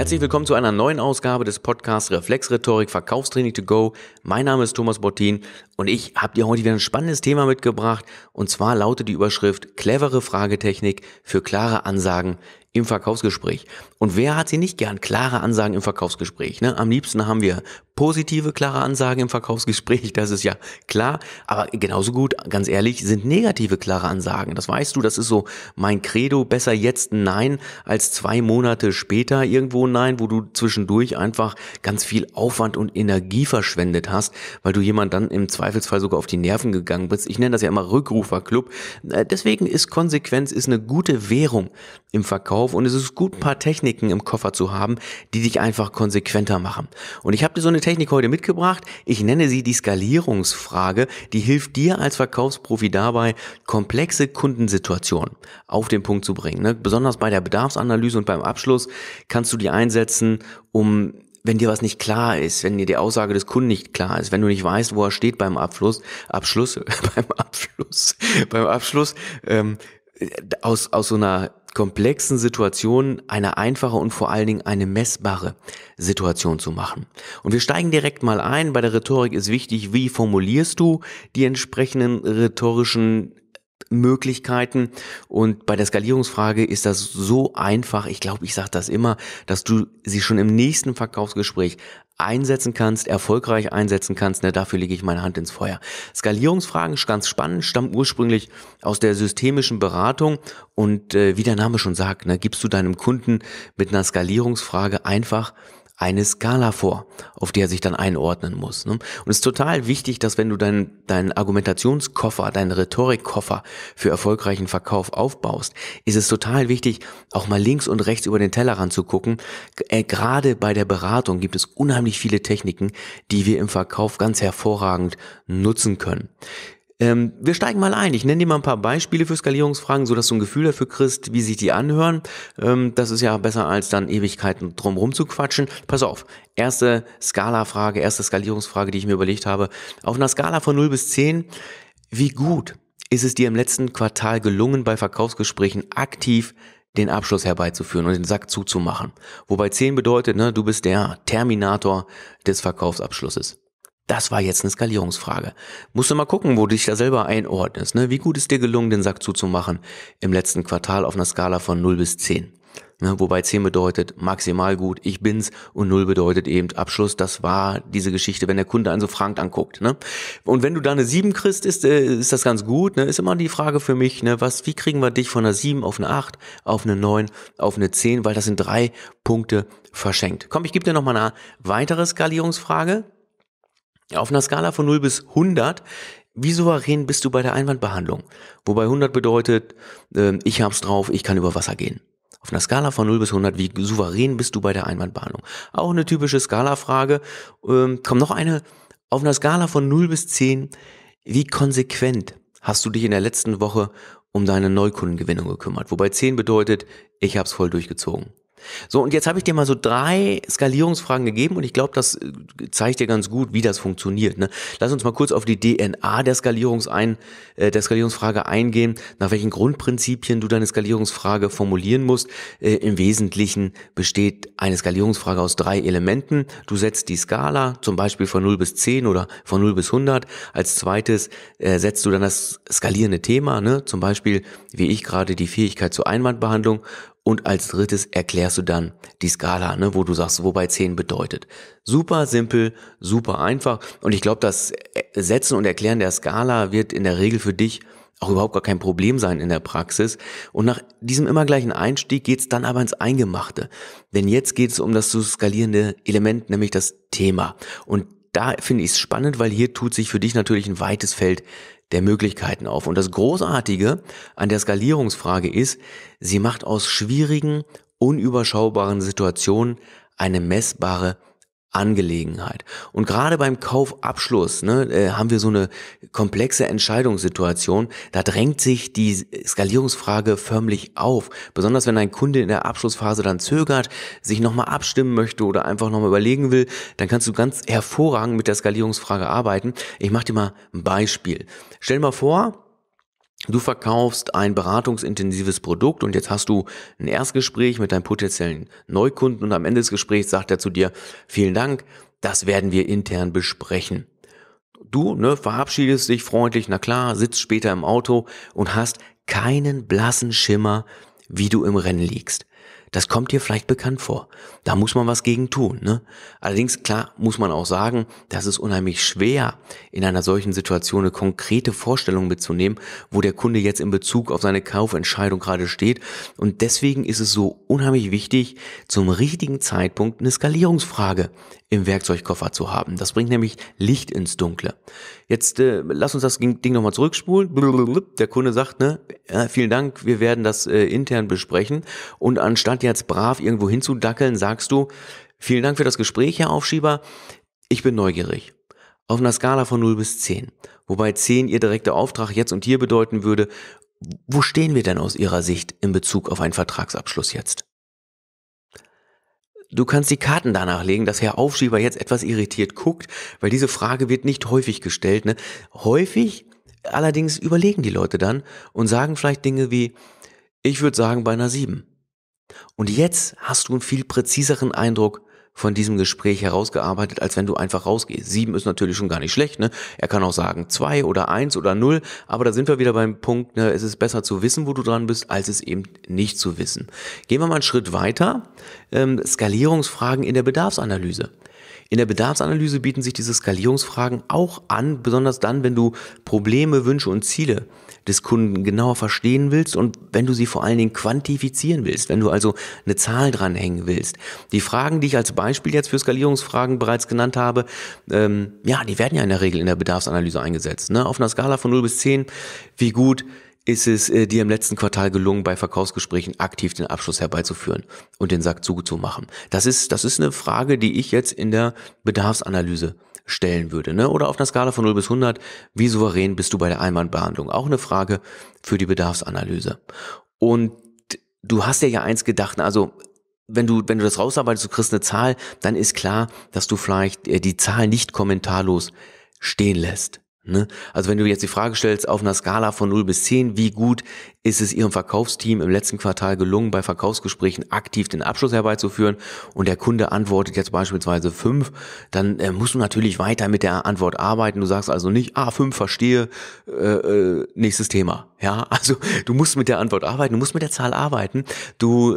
Herzlich willkommen zu einer neuen Ausgabe des Podcasts Reflex Rhetorik Verkaufstraining to go. Mein Name ist Thomas Bottin und ich habe dir heute wieder ein spannendes Thema mitgebracht. Und zwar lautet die Überschrift clevere Fragetechnik für klare Ansagen im Verkaufsgespräch. Und wer hat sie nicht gern? Klare Ansagen im Verkaufsgespräch, ne? Am liebsten haben wir positive, klare Ansagen im Verkaufsgespräch, das ist ja klar. Aber genauso gut, ganz ehrlich, sind negative, klare Ansagen. Das weißt du, das ist so mein Credo, besser jetzt ein Nein als 2 Monate später irgendwo ein Nein, wo du zwischendurch einfach ganz viel Aufwand und Energie verschwendet hast, weil du jemand dann im Zweifelsfall sogar auf die Nerven gegangen bist. Ich nenne das ja immer Rückruferclub. Deswegen ist Konsequenz, ist eine gute Währung im Verkauf. Und es ist gut, ein paar Techniken im Koffer zu haben, die dich einfach konsequenter machen. Und ich habe dir so eine Technik heute mitgebracht. Ich nenne sie die Skalierungsfrage. Die hilft dir als Verkaufsprofi dabei, komplexe Kundensituationen auf den Punkt zu bringen, ne? Besonders bei der Bedarfsanalyse und beim Abschluss kannst du die einsetzen, um, wenn dir was nicht klar ist, wenn dir die Aussage des Kunden nicht klar ist, wenn du nicht weißt, wo er steht beim Abschluss, aus so einer komplexen Situationen eine einfache und vor allen Dingen eine messbare Situation zu machen. Und wir steigen direkt mal ein. Bei der Rhetorik ist wichtig, wie formulierst du die entsprechenden rhetorischen Möglichkeiten, und bei der Skalierungsfrage ist das so einfach, ich glaube, ich sage das immer, dass du sie schon im nächsten Verkaufsgespräch einsetzen kannst, erfolgreich einsetzen kannst, ne? Dafür lege ich meine Hand ins Feuer. Skalierungsfragen, ganz spannend, stammen ursprünglich aus der systemischen Beratung und wie der Name schon sagt, ne, gibst du deinem Kunden mit einer Skalierungsfrage einfach eine Skala vor, auf der er sich dann einordnen muss, ne? Und es ist total wichtig, dass wenn du deinen Argumentationskoffer, deinen Rhetorikkoffer für erfolgreichen Verkauf aufbaust, ist es total wichtig, auch mal links und rechts über den Tellerrand zu gucken. Gerade bei der Beratung gibt es unheimlich viele Techniken, die wir im Verkauf ganz hervorragend nutzen können. Wir steigen mal ein. Ich nenne dir mal ein paar Beispiele für Skalierungsfragen, sodass du ein Gefühl dafür kriegst, wie sich die anhören. Das ist ja besser, als dann Ewigkeiten drumherum zu quatschen. Pass auf, erste Skalierungsfrage, die ich mir überlegt habe. Auf einer Skala von 0 bis 10, wie gut ist es dir im letzten Quartal gelungen, bei Verkaufsgesprächen aktiv den Abschluss herbeizuführen und den Sack zuzumachen? Wobei 10 bedeutet, ne, du bist der Terminator des Verkaufsabschlusses. Das war jetzt eine Skalierungsfrage. Musst du mal gucken, wo du dich da selber einordnest, ne? Wie gut ist dir gelungen, den Sack zuzumachen im letzten Quartal auf einer Skala von 0 bis 10? Ne? Wobei 10 bedeutet maximal gut, ich bin's, und 0 bedeutet eben Abschluss. Das war diese Geschichte, wenn der Kunde einen so fragend anguckt, ne? Und wenn du da eine 7 kriegst, ist das ganz gut, ne? Ist immer die Frage für mich, ne? Wie kriegen wir dich von einer 7 auf eine 8, auf eine 9, auf eine 10? Weil das sind 3 Punkte verschenkt. Komm, ich gebe dir nochmal eine weitere Skalierungsfrage. Auf einer Skala von 0 bis 100, wie souverän bist du bei der Einwandbehandlung? Wobei 100 bedeutet, ich hab's drauf, ich kann über Wasser gehen. Auf einer Skala von 0 bis 100, wie souverän bist du bei der Einwandbehandlung? Auch eine typische Skala-Frage. Kommt noch eine. Auf einer Skala von 0 bis 10, wie konsequent hast du dich in der letzten Woche um deine Neukundengewinnung gekümmert? Wobei 10 bedeutet, ich hab's voll durchgezogen. So, und jetzt habe ich dir mal so 3 Skalierungsfragen gegeben und ich glaube, das zeigt dir ganz gut, wie das funktioniert, ne? Lass uns mal kurz auf die DNA der Skalierungsfrage eingehen, nach welchen Grundprinzipien du deine Skalierungsfrage formulieren musst. Im Wesentlichen besteht eine Skalierungsfrage aus 3 Elementen. Du setzt die Skala, zum Beispiel von 0 bis 10 oder von 0 bis 100. Als zweites setzt du dann das skalierende Thema, ne? Zum Beispiel, wie ich gerade, die Fähigkeit zur Einwandbehandlung. Und als drittes erklärst du dann die Skala, ne, wo du sagst, wobei 10 bedeutet. Super simpel, super einfach. Und ich glaube, das Setzen und Erklären der Skala wird in der Regel für dich auch überhaupt gar kein Problem sein in der Praxis. Und nach diesem immer gleichen Einstieg geht's dann aber ins Eingemachte. Denn jetzt geht es um das zu skalierende Element, nämlich das Thema. Und da finde ich es spannend, weil hier tut sich für dich natürlich ein weites Feld der Möglichkeiten auf. Und das Großartige an der Skalierungsfrage ist, sie macht aus schwierigen, unüberschaubaren Situationen eine messbare Angelegenheit. Und gerade beim Kaufabschluss, ne, haben wir so eine komplexe Entscheidungssituation, da drängt sich die Skalierungsfrage förmlich auf. Besonders wenn ein Kunde in der Abschlussphase dann zögert, sich nochmal abstimmen möchte oder einfach nochmal überlegen will, dann kannst du ganz hervorragend mit der Skalierungsfrage arbeiten. Ich mache dir mal ein Beispiel. Stell dir mal vor, Du verkaufst ein beratungsintensives Produkt und jetzt hast du ein Erstgespräch mit deinem potenziellen Neukunden und am Ende des Gesprächs sagt er zu dir, vielen Dank, das werden wir intern besprechen. Du verabschiedest dich freundlich, na klar, sitzt später im Auto und hast keinen blassen Schimmer, wie du im Rennen liegst. Das kommt dir vielleicht bekannt vor. Da muss man was gegen tun, Allerdings, klar, muss man auch sagen, das ist unheimlich schwer, in einer solchen Situation eine konkrete Vorstellung mitzunehmen, wo der Kunde jetzt in Bezug auf seine Kaufentscheidung gerade steht. Und deswegen ist es so unheimlich wichtig, zum richtigen Zeitpunkt eine Skalierungsfrage im Werkzeugkoffer zu haben. Das bringt nämlich Licht ins Dunkle. Jetzt lass uns das Ding nochmal zurückspulen. Der Kunde sagt, vielen Dank, wir werden das intern besprechen. Und anstatt jetzt brav irgendwo hinzudackeln, sagst du, vielen Dank für das Gespräch, Herr Aufschieber, ich bin neugierig. Auf einer Skala von 0 bis 10. Wobei 10 Ihr direkter Auftrag jetzt und hier bedeuten würde, wo stehen wir denn aus Ihrer Sicht in Bezug auf einen Vertragsabschluss jetzt? Du kannst die Karten danach legen, dass Herr Aufschieber jetzt etwas irritiert guckt, weil diese Frage wird nicht häufig gestellt. Häufig allerdings überlegen die Leute dann und sagen vielleicht Dinge wie, ich würde sagen bei einer 7. Und jetzt hast du einen viel präziseren Eindruck von diesem Gespräch herausgearbeitet, als wenn du einfach rausgehst. 7 ist natürlich schon gar nicht schlecht, Er kann auch sagen 2 oder 1 oder 0, aber da sind wir wieder beim Punkt, es ist besser zu wissen, wo du dran bist, als es eben nicht zu wissen. Gehen wir mal einen Schritt weiter, Skalierungsfragen in der Bedarfsanalyse. In der Bedarfsanalyse bieten sich diese Skalierungsfragen auch an, besonders dann, wenn du Probleme, Wünsche und Ziele des Kunden genauer verstehen willst und wenn du sie vor allen Dingen quantifizieren willst, wenn du also eine Zahl dranhängen willst. Die Fragen, die ich als Beispiel jetzt für Skalierungsfragen bereits genannt habe, die werden ja in der Regel in der Bedarfsanalyse eingesetzt. Auf einer Skala von 0 bis 10, wie gut ist es dir im letzten Quartal gelungen, bei Verkaufsgesprächen aktiv den Abschluss herbeizuführen und den Sack zuzumachen? Das ist eine Frage, die ich jetzt in der Bedarfsanalyse stellen würde. Oder auf einer Skala von 0 bis 100, wie souverän bist du bei der Einwandbehandlung? Auch eine Frage für die Bedarfsanalyse. Und du hast ja eins gedacht, also wenn du das rausarbeitest, du kriegst eine Zahl, dann ist klar, dass du vielleicht die Zahl nicht kommentarlos stehen lässt. Also wenn du jetzt die Frage stellst, auf einer Skala von 0 bis 10, wie gut ist es Ihrem Verkaufsteam im letzten Quartal gelungen, bei Verkaufsgesprächen aktiv den Abschluss herbeizuführen und der Kunde antwortet jetzt beispielsweise 5, dann musst du natürlich weiter mit der Antwort arbeiten. Du sagst also nicht, 5 verstehe, nächstes Thema. Also du musst mit der Antwort arbeiten, du musst mit der Zahl arbeiten. Du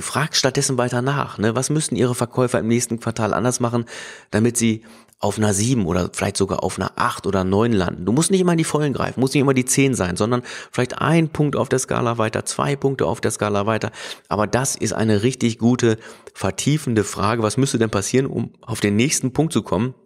fragst stattdessen weiter nach, was müssten Ihre Verkäufer im nächsten Quartal anders machen, damit sie auf einer 7 oder vielleicht sogar auf einer 8 oder 9 landen. Du musst nicht immer in die Vollen greifen, muss nicht immer die 10 sein, sondern vielleicht 1 Punkt auf der Skala weiter, 2 Punkte auf der Skala weiter. Aber das ist eine richtig gute, vertiefende Frage. Was müsste denn passieren, um auf den nächsten Punkt zu kommen?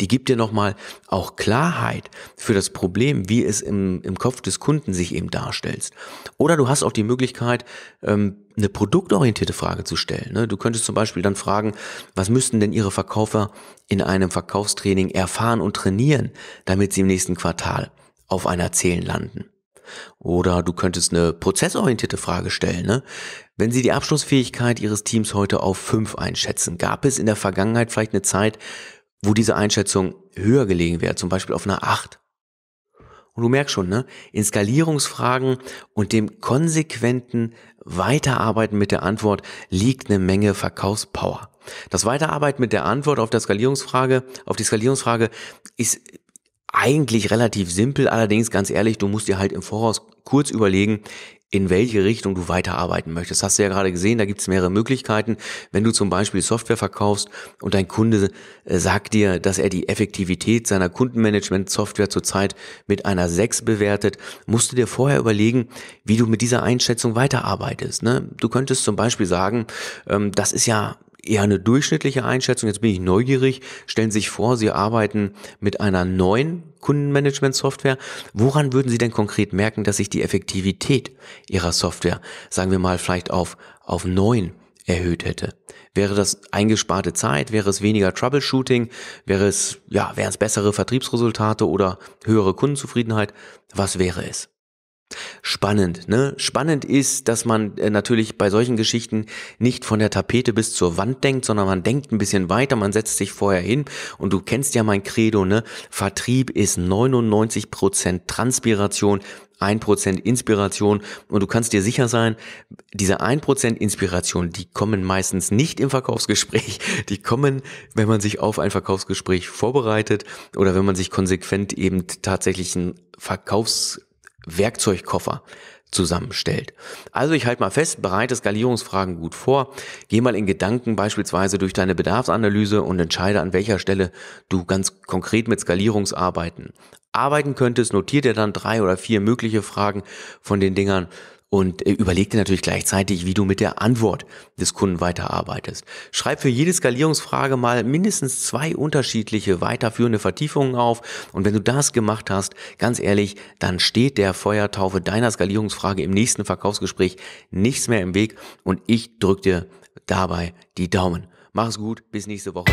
Die gibt dir nochmal auch Klarheit für das Problem, wie es im Kopf des Kunden sich eben darstellst. Oder du hast auch die Möglichkeit, eine produktorientierte Frage zu stellen. Du könntest zum Beispiel dann fragen, was müssten denn Ihre Verkäufer in einem Verkaufstraining erfahren und trainieren, damit sie im nächsten Quartal auf einer 10 landen? Oder du könntest eine prozessorientierte Frage stellen. Wenn Sie die Abschlussfähigkeit Ihres Teams heute auf 5 einschätzen, gab es in der Vergangenheit vielleicht eine Zeit, wo diese Einschätzung höher gelegen wäre, zum Beispiel auf einer 8. Und du merkst schon, in Skalierungsfragen und dem konsequenten Weiterarbeiten mit der Antwort liegt eine Menge Verkaufspower. Das Weiterarbeiten mit der Antwort auf die Skalierungsfrage ist eigentlich relativ simpel, allerdings ganz ehrlich, du musst dir halt im Voraus kurz überlegen, in welche Richtung du weiterarbeiten möchtest. Hast du ja gerade gesehen, da gibt es mehrere Möglichkeiten. Wenn du zum Beispiel Software verkaufst und dein Kunde sagt dir, dass er die Effektivität seiner Kundenmanagement-Software zurzeit mit einer 6 bewertet, musst du dir vorher überlegen, wie du mit dieser Einschätzung weiterarbeitest. Du könntest zum Beispiel sagen, das ist ja eher eine durchschnittliche Einschätzung, jetzt bin ich neugierig, stellen Sie sich vor, Sie arbeiten mit einer neuen Kundenmanagement-Software. Woran würden Sie denn konkret merken, dass sich die Effektivität Ihrer Software, sagen wir mal, vielleicht auf 9 erhöht hätte? Wäre das eingesparte Zeit? Wäre es weniger Troubleshooting? Wären es bessere Vertriebsresultate oder höhere Kundenzufriedenheit? Was wäre es? Spannend, ne? Spannend ist, dass man natürlich bei solchen Geschichten nicht von der Tapete bis zur Wand denkt, sondern man denkt ein bisschen weiter, man setzt sich vorher hin und du kennst ja mein Credo, ne? Vertrieb ist 99% Transpiration, 1% Inspiration und du kannst dir sicher sein, diese 1% Inspiration, die kommen meistens nicht im Verkaufsgespräch, die kommen, wenn man sich auf ein Verkaufsgespräch vorbereitet oder wenn man sich konsequent eben tatsächlich einen Verkaufswerkzeugkoffer zusammenstellt. Also ich halte mal fest, bereite Skalierungsfragen gut vor, geh mal in Gedanken beispielsweise durch deine Bedarfsanalyse und entscheide, an welcher Stelle du ganz konkret mit Skalierungsarbeiten arbeiten könntest, notier dir dann 3 oder 4 mögliche Fragen von den Dingern und überleg dir natürlich gleichzeitig, wie du mit der Antwort des Kunden weiterarbeitest. Schreib für jede Skalierungsfrage mal mindestens 2 unterschiedliche weiterführende Vertiefungen auf. Und wenn du das gemacht hast, ganz ehrlich, dann steht der Feuertaufe deiner Skalierungsfrage im nächsten Verkaufsgespräch nichts mehr im Weg. Und ich drücke dir dabei die Daumen. Mach's gut, bis nächste Woche.